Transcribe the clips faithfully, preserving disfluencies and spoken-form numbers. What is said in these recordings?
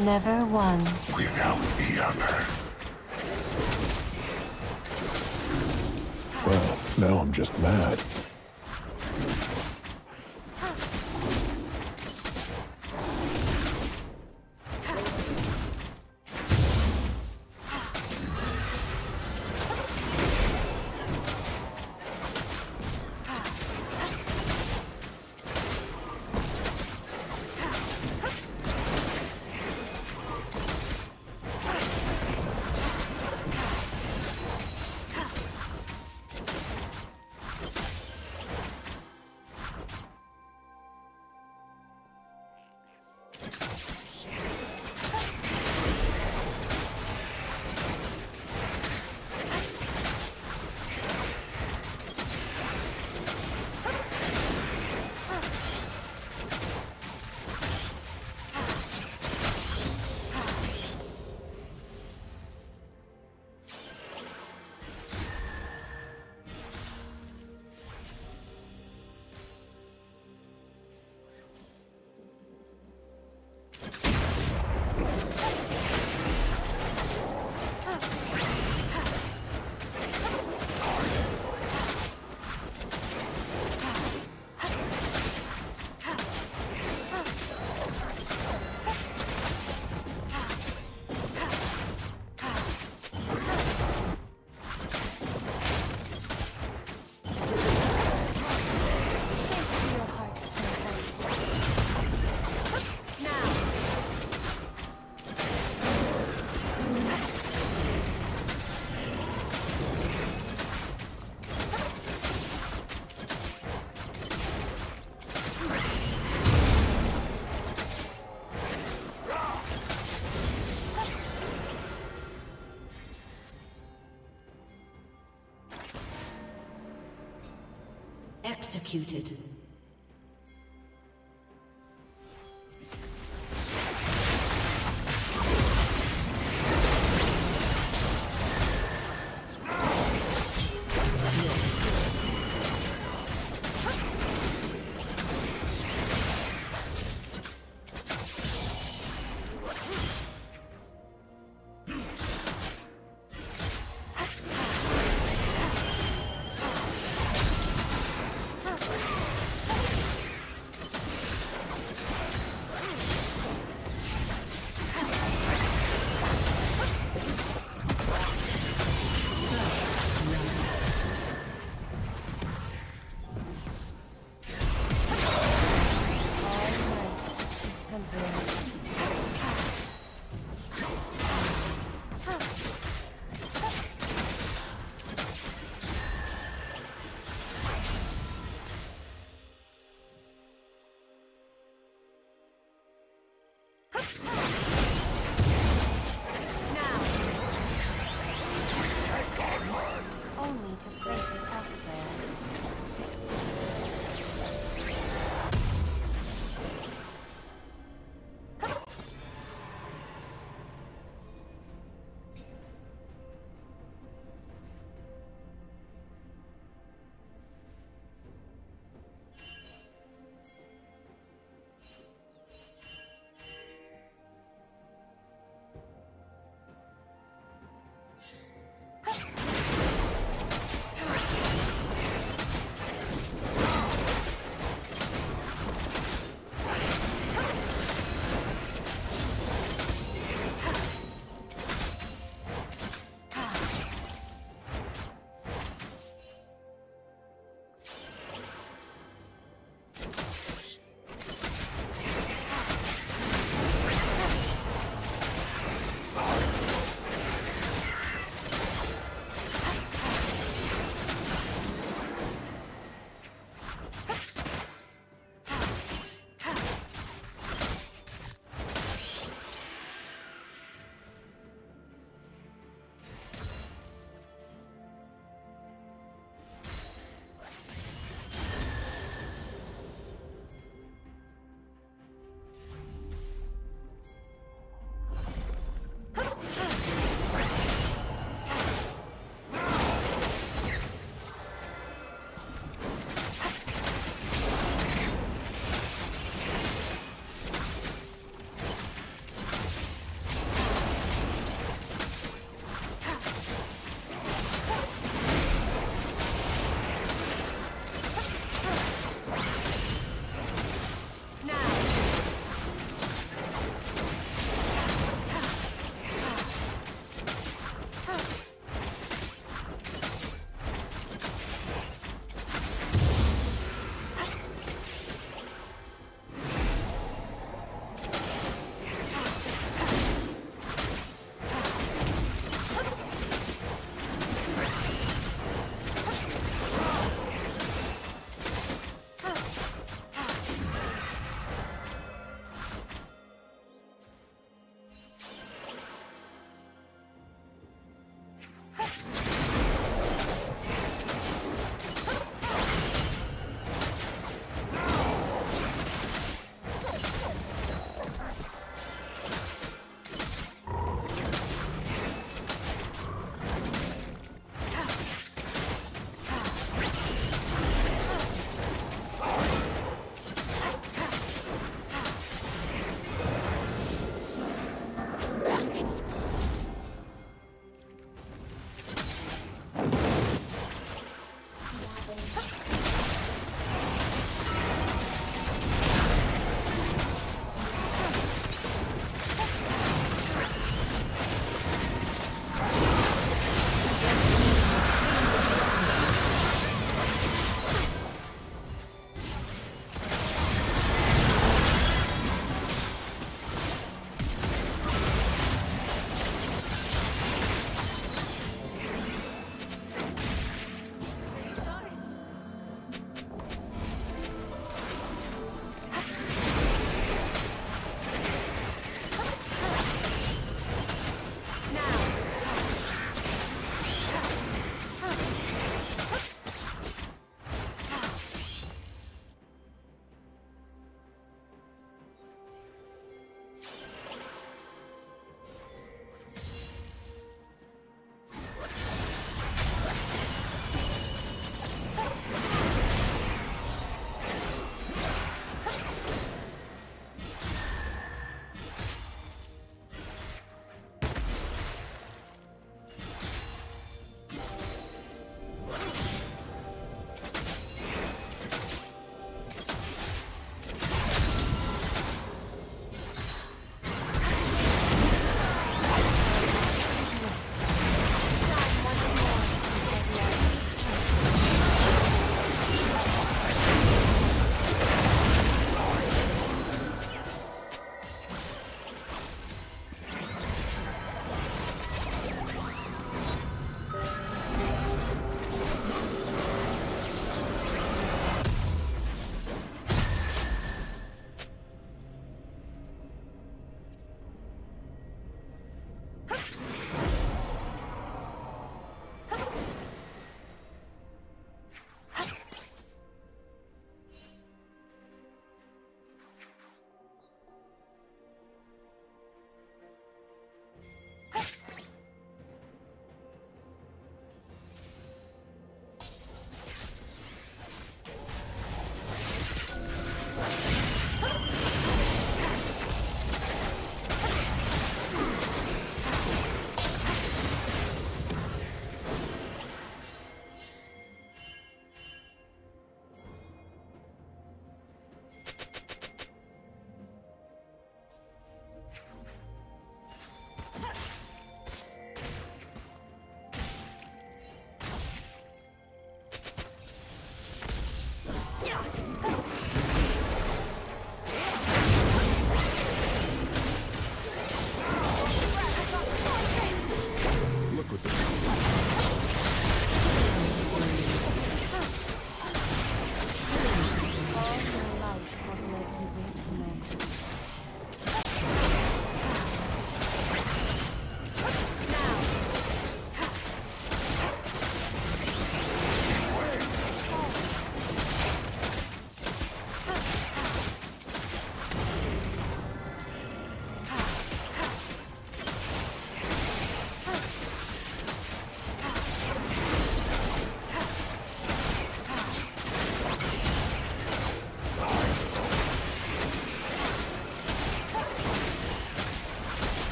never one without the other. Well, now I'm just mad. Executed.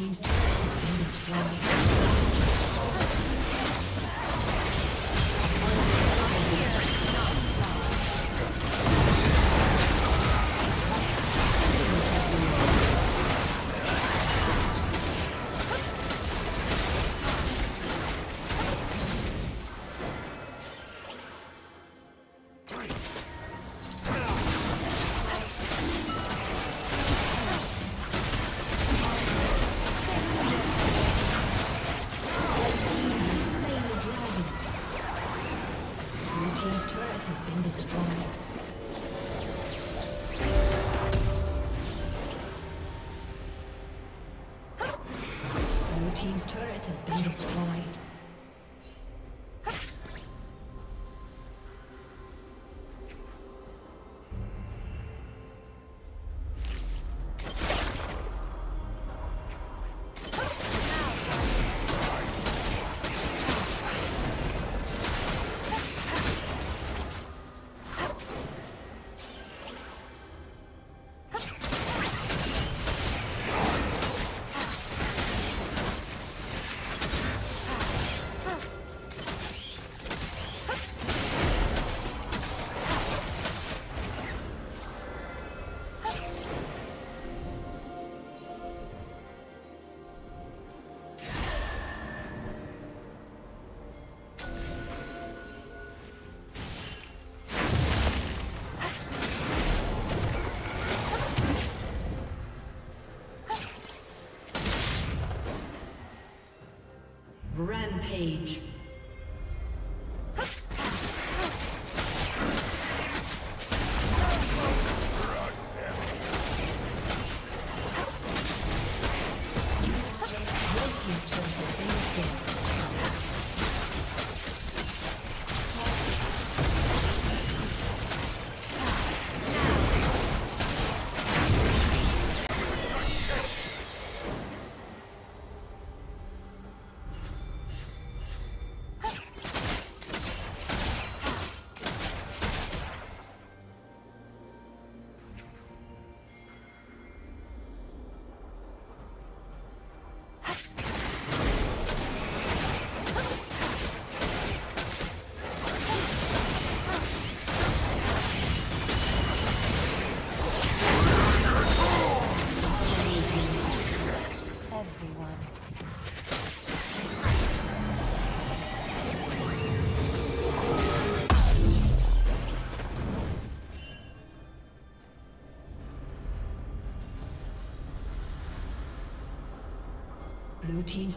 team's turret has been destroyed. Page. Blue team's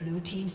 Blue team's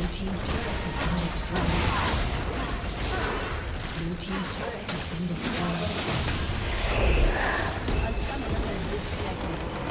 Blue team's turret has been destroyed. Blue team's turret has been destroyed. A summoner has disconnected.